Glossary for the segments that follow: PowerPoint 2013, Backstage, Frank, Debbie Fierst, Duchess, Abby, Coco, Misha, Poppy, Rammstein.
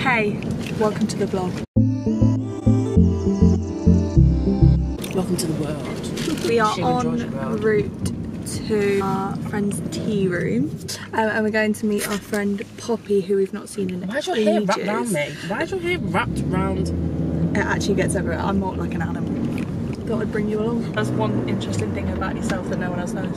Hey, welcome to the vlog. Welcome to the world. We are en route to our friend's tea room, and we're going to meet our friend Poppy, who we've not seen in ages. Why is your hair wrapped around me? Why is your hair wrapped around? It actually gets everywhere. I'm not like an animal. Thought I'd bring you along. That's one interesting thing about yourself that no one else knows.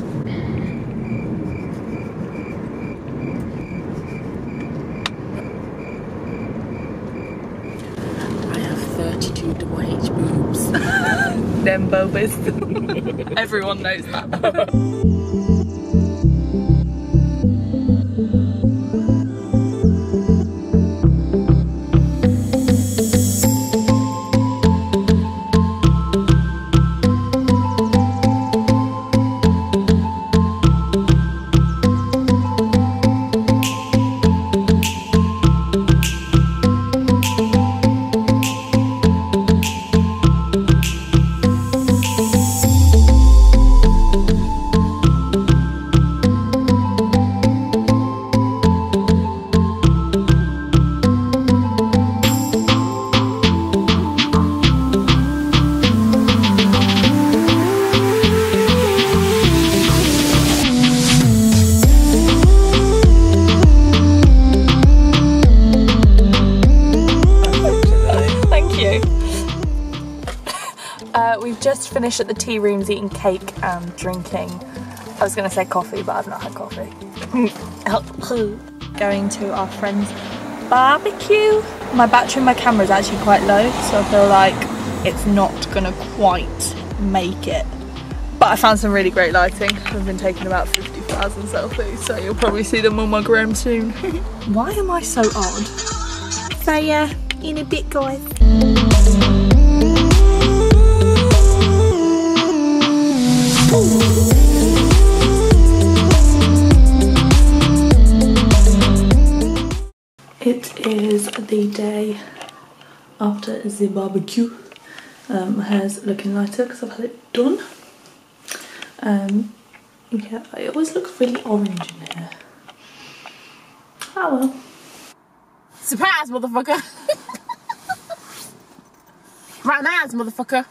I have 32 double H boobs. Them boobas. Everyone knows that. We've just finished at the tea rooms eating cake and drinking. I was going to say coffee, but I've not had coffee. Going to our friend's barbecue. My battery in my camera is actually quite low, so I feel like it's not going to quite make it. But I found some really great lighting. I've been taking about 50,000 selfies, so you'll probably see them on my gram soon. Why am I so odd? So yeah, in a bit, guys. Ooh. It is the day after the barbecue. My hair's looking lighter because I've had it done. Yeah, it always looks really orange in here. Oh well. Surprise, motherfucker! Round eyes, motherfucker!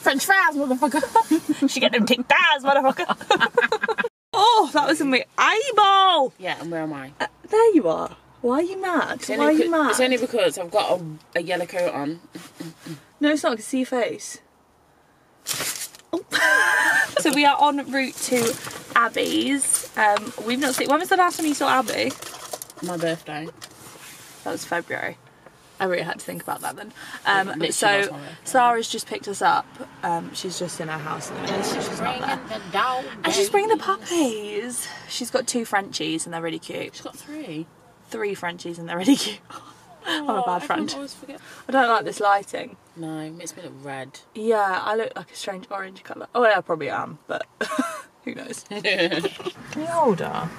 French fries, motherfucker. She get them thick thighs, motherfucker. Oh, that was in my eyeball. Yeah, and where am I? There you are. Why are you mad? Why are you mad? It's only because I've got a yellow coat on. No, it's not. I can see your face. Oh. So we are en route to Abby's. We've not seen... When was the last time you saw Abby? My birthday. That was February. I really had to think about that then. So Sarah's just picked us up. She's just in her house at the minute, so she's not there. And she's bringing the puppies. She's got 2 Frenchies and they're really cute. She's got 3? 3 Frenchies and they're really cute. I'm a bad friend. I don't like this lighting. No, it makes me look red. Yeah, I look like a strange orange colour. Oh yeah, I probably am, but who knows. Can you hold her?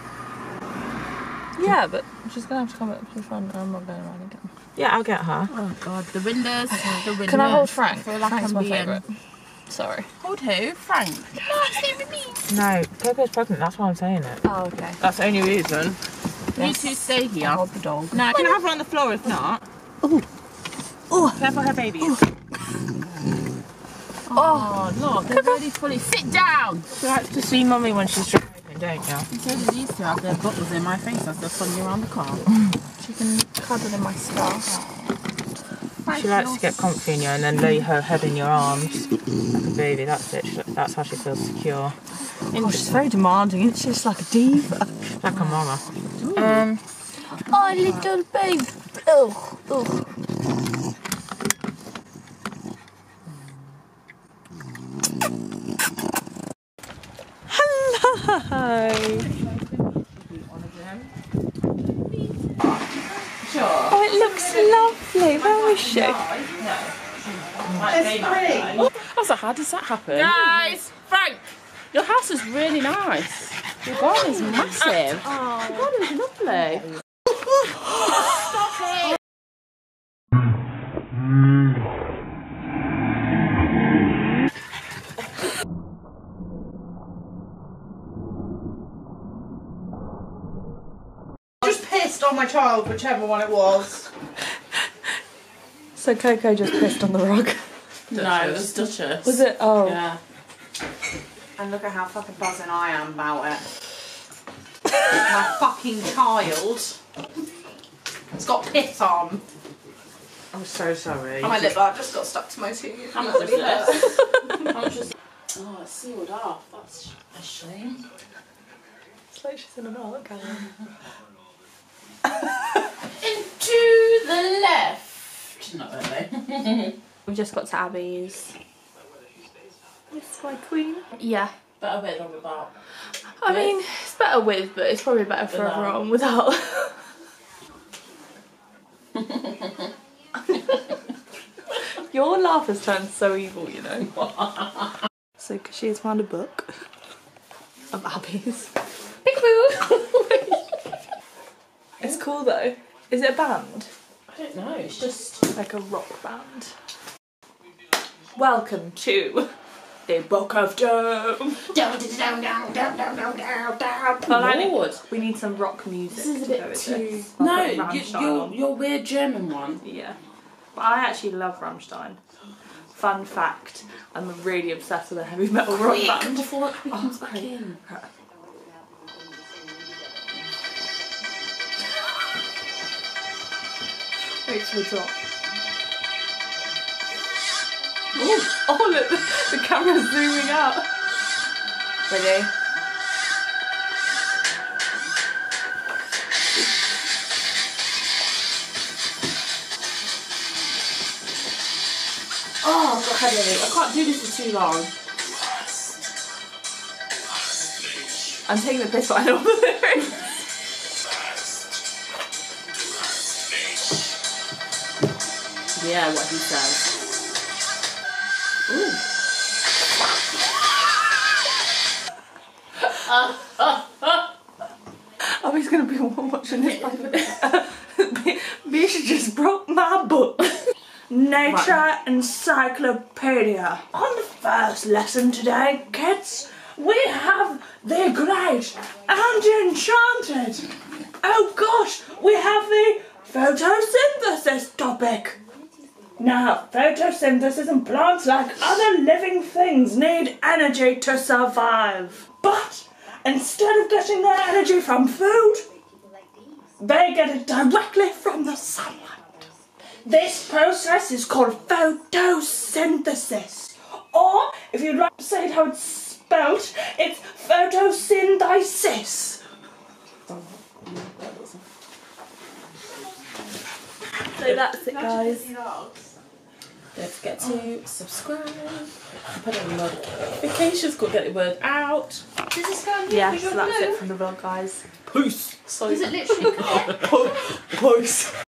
Yeah, but she's going to have to come up to the front and I'm not going around again. Yeah, I'll get her. Oh god, the windows, the windows. Can I hold Frank? Frank's my favourite. Sorry. Hold who? Frank? No, it's not even me. No, Coco's pregnant, that's why I'm saying it. Oh, okay. That's the only reason. Yes. You two stay here. I'll hold the dog. No, I can have her on the floor if not. Oh. Oh. Careful her babies. Ooh. Oh, look, they're really fully. Sit down! You have to see mummy when she's driving, don't you? Because so these two have their buttons in my face as they're funny around the car. She can cuddle in my scarf. She likes to get comfy in you and then lay her head in your arms like a baby. That's it. That's how she feels secure. Oh, she's very demanding, isn't she? She's like a diva. Like a mama. Ooh. Oh, little babe. Oh, oh. Hello. Oh, it looks lovely. Where is she? No. I was like, how does that happen? Guys, Frank, your house is really nice. Your garden is massive. Oh, your garden is lovely. Stop it. child, whichever one it was. So Coco just pissed on the rug. Duchess. No, it was Duchess. Was it? Oh. Yeah. And look at how fucking buzzing I am about it. My fucking child. It's got piss on. I'm so sorry. My lip bar just got stuck to my teeth. How much is this? Oh, it's sealed off. That's a shame. It's like she's in an art gallery. Into the left. Not really. We've just got to Abby's. This my queen. Yeah. Better with or without? I mean, it's better with, but it's probably better for everyone without. Your laugh has turned so evil, you know. So, because she has found a book of Abby's. It's cool though. Is it a band? I don't know, it's just like a rock band. Welcome to the Book of Doom. Lord. We need some rock music. This is a bit too... No, your weird German one. Yeah. But I actually love Rammstein. Fun fact, I'm really obsessed with a heavy metal rock band. Before it comes back in. Wait till the drop. Ooh. Oh look, the camera's zooming out. Ready? Oh, I've got headache. I can't do this for too long. I'm taking the piss right over there. Yeah, what he says. Ooh. I was going to be watching this. Misha just broke my book. Nature Encyclopedia. On the first lesson today, kids, we have the great and enchanted. Oh gosh, we have the photosynthesis topic. Now, photosynthesis and plants, like other living things, need energy to survive. But instead of getting their energy from food, they get it directly from the sunlight. This process is called photosynthesis. Or, if you'd like to say it how it's spelled, it's photosynthesis. So that's it, guys. Don't forget to subscribe. Put on the notifications. Go get the word out. Yes, so that's it from the vlog, guys. Peace. Sorry. Is it literally? Peace.